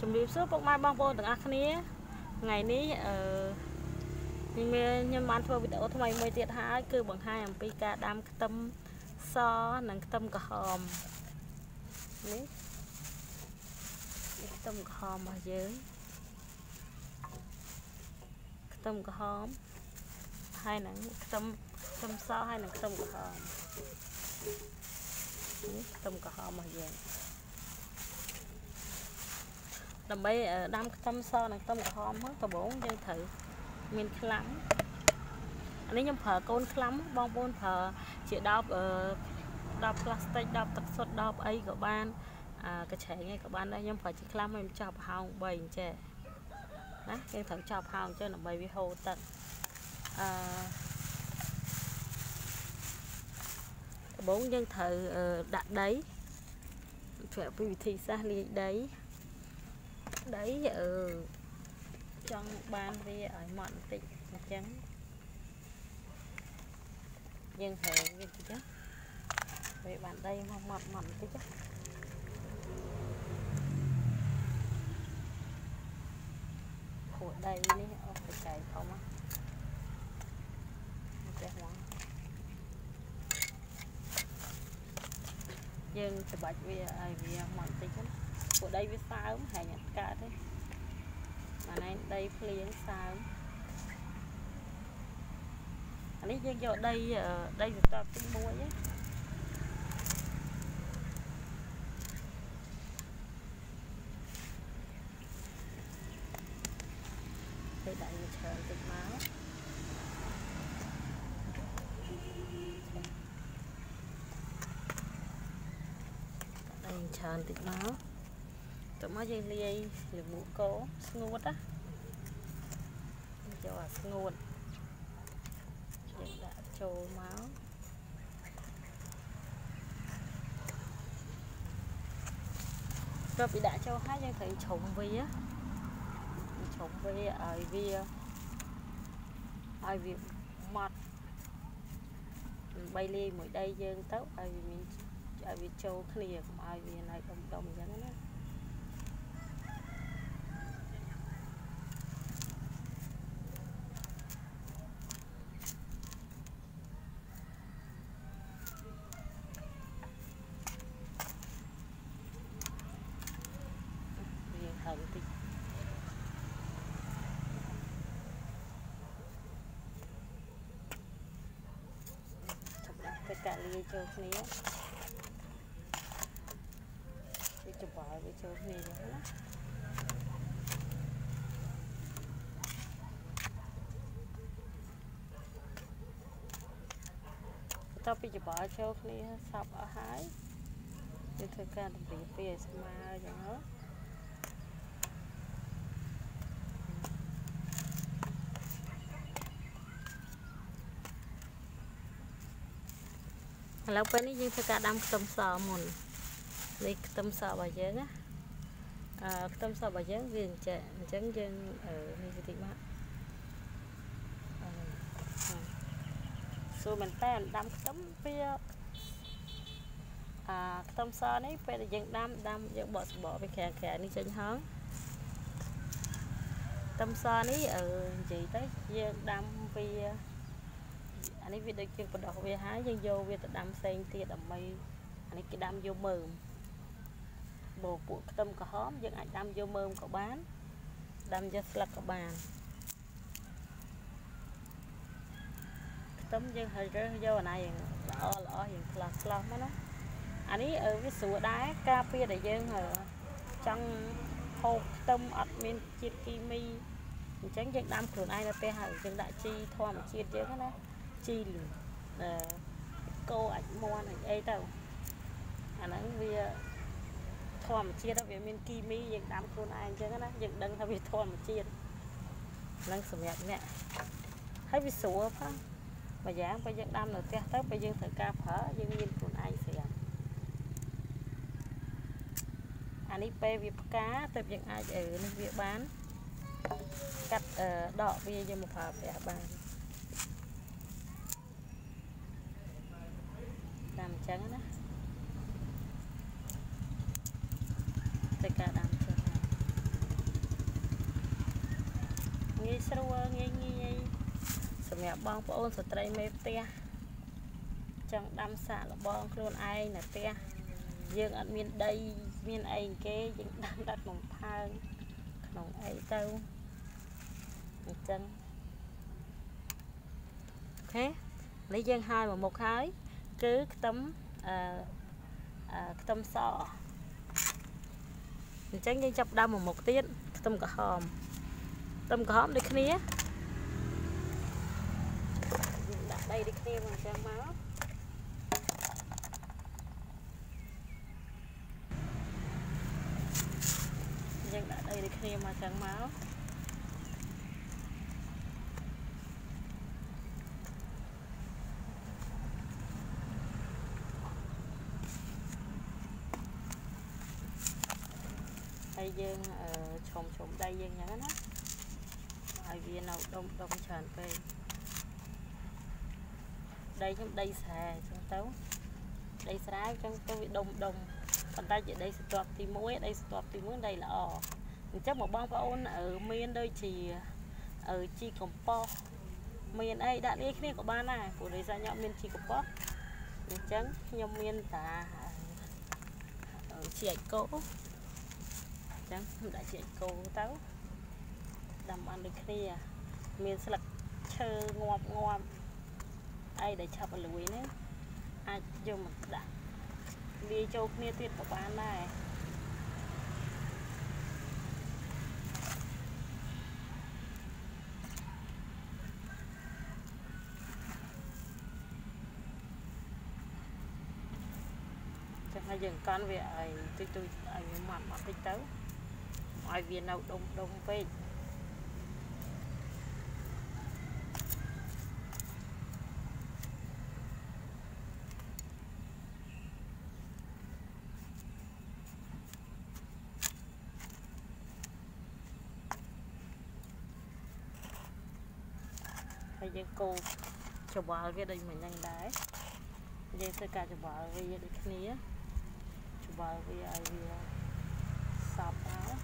Chúng đi xưa bông mai bông vô từng ác ní ngày ní nhưng mà anh phải video thay mới tiệt hái cứ bằng hai làm pika đam tâm so nắng tâm cả hòm ní tâm cả hòm ở dưới tâm cả hòm hai nắng tâm tâm so hai nắng tâm cả hòm ní tâm cả hòm ở dưới làm bây đam tâm so nắng tâm cả hòm hết cả bốn dân thử mình khám anh em phở con khám bong bôn phở chị đọc plastic đọc tắc sốt đọc ấy của bạn cái trẻ nghe của bạn đây em phải chị khám em chọc hồng bầy trẻ đó em thử chọc hồng cho nó bầy bị hồ tận bốn nhân thử đặt đấy phải vì thị xa đi đấy đấy ở trong ban về ở mọn tịnh một trắng nhưng hệ viên chứ về bạn đây mong mọn mọn tí chứ của đây đi phải chạy không á nhưng thì bạch về mọn tí chứ của đây với sao cũng hề nhận cả đấy này đây liền sao anh ấy dân vô đây đây chúng ta tìm mua nhé đây đại trời tịch máu đây trời tịch máu tụi nó dây lia là mũ cố ngột á cho ngột đã trồ máu rồi bị đã cho hai dân thấy trộm vi ở vi mặt bay lia mỗi đây dân tóc ở vi trâu khlia cũng ở vi này đồng giống đó cả ly cho này đi chụp bài với cho này nữa tao bị chụp bài cho này sập ở hái như thời gian bị về mà nhớ lâu bên ấy nhưng phải cả đam tâm sò mồn đi tâm sò bà dế á tâm sò bà dế viên trẻ trắng dân ở như thế mà rồi mình ta đam tâm bia tâm sò đấy phải là dân đam dân bỏ về khè đi trên hóng tâm sò đấy ở gì đấy dân đam bia anh ấy video kia còn đọc về hái dân vô về đam sen thì đầm mây anh ấy cái đam vô mờm bồ bụi tâm cả hóm dân anh đam vô mờm có bán đam rất là có bàn tấm dân hơi rơi vô này lọ hiện là nó anh ấy ở cái sủa đá cà phê để dân ở trong hộp tâm admin chiết kimi tránh dân đam thường ai là pe hở dân đại chi thoa mà chiết chứ đó chi cô ảnh mua này ấy đâu anh ấy vì thò mà chia đó vì mình kim mi dựng đám con anh chứ cái đó dựng đằng thà vì thò mà chia đang sụp nhẹ nhẹ thấy vì sụp không mà giá bây giờ đám là teo tới bây giờ thời ca phở dân nhìn con anh sẹo anh ấy pe vì cá tập dựng ai ở nên việc bán cắt đọ bia cho một hộp để bán làm trắng đó, tất cả làm trắng. nghi sâu nghi sầm nhẹ bong ôn sờ trai mép tia chẳng đâm xả là bong luôn ai nè tia dương ở miền đây miền ai kê dương đang đặt mồng thang mồng ai tao chân thế lấy dương hai và một hai cứ tấm tấm sọ mình tránh dương chập đâm một tiết tấm cả hòm tâm có hóm đi khía đặt đây đi khía bằng trang máu nhưng đặt đây đi khía mà trang máu đây dương chồng chồng đây dương nhá nó vì nào đông đông tràn về đây trong đây xà trong tấu đây xá trong tôi bị đông đông còn ta chỉ đây sọt thì muối đây sọt thì muối đây là ỏ chắc một bông bao ôn ở miền đôi chỉ ở chi cổng po miền ấy đã đi cái này của ba này của đấy ra nhậu miền chi cổng po trắng nhậu miền tả ở chị cỗ trắng đã chị cỗ tấu làm ăn được kia miền sẽ là chơi ngoạm ngoạm ai để chọc vào lưới nữa ai dùng đã đi châu kia tuyệt của bán này chẳng hay dừng con về ai tôi ai mặn mặn thích tấu ai về nào đông đông về dân cô cho bà cái đây mình nhanh đái dân sẽ cả cho bà về đi cái ní cho bà về ai về sạp áo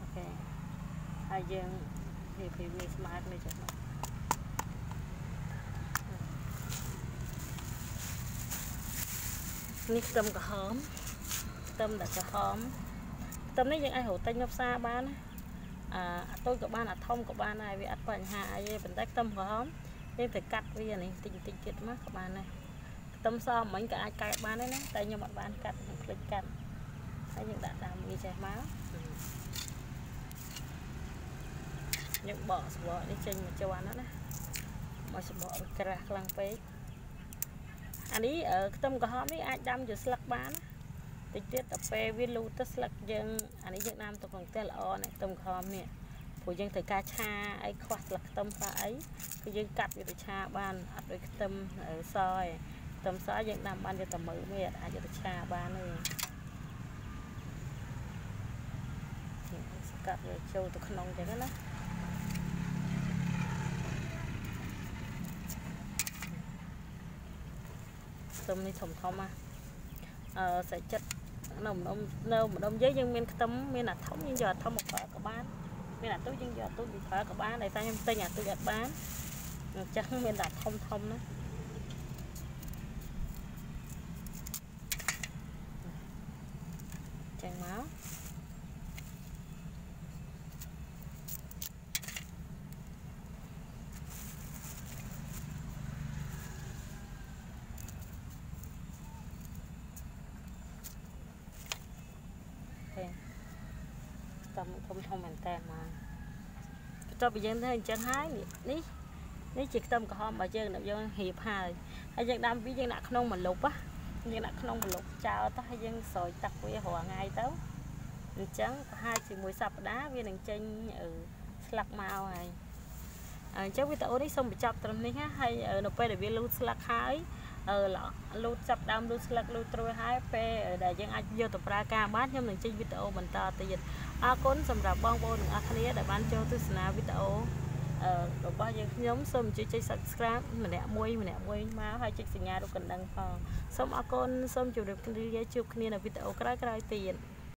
ok ai dân thì phải về smart này cho nó nít tâm cả hóm tâm đã cho hóm tâm đấy những ai hổ tây nhập xa bán tôi của ban thông của ban này vì ăn phần hạ về phần tách tâm của hóm nên phải cắt bây giờ này tình tiết mắc của ban này tâm so mấy cái ai cài ban đấy tay như bạn cắt click cắt hay những đã làm như chảy máu những bỏ đi trên một châu ăn đó này mà sẽ bỏ cà lăng phê anh ấy ở tâm của hóm ấy ai đâm rồi slack bán tích tiết tập về viết lưu tất lạc dân anh ấy Việt Nam tôi còn tên là o này tôm khom nè của dân thời ca cha ấy khoa lạc tâm pha ấy cứ dân cắt về từ cha ban ăn với tâm ở soi tâm soi Việt Nam ban cho tầm mỡ mệt ăn cho cha ban này cắt về châu tôi không nông cái đó tâm đi thầm thầm à sẽ chất nồng đông giấy dân miền tấm miền là thống nhưng giờ thông một quả của bán miền là tôi nhưng giờ tôi bị phá của bán này ta em tên nhà tôi đặt bán chắc miền là thông đó chàng máu không thông mình tè mà cho bây giờ thấy chân hái ní ní chỉ tâm của họ mà chơi là do hiệp hài hay dân đam với dân nặng nông mà lục á dân nặng nông mà lục chào ta hay dân sồi tặc với hòa ngay tấu trắng hai chỉ mùi sập đá với đằng trên ở lạc màu này cháu với tao đấy xong bị chọc tầm ní ha hay ở nộp về để biết luôn lạc hái ở lọ luôn chập đam luôn lạc luôn trôi hái về để dân anh vô tập ra ca bát nhưng đằng trên video mình ta tự dịch อาคนสำหรับบางคนอาคณีได้บ้านเจ้าตุสนาวิตาโอ Bỏ những nhóm sớm chỉ subscribe mình đã mua máu hay chỉ sinh nhà đâu cần đăng phòng sớm ở con sớm chịu được cái video kia là video cái tiền.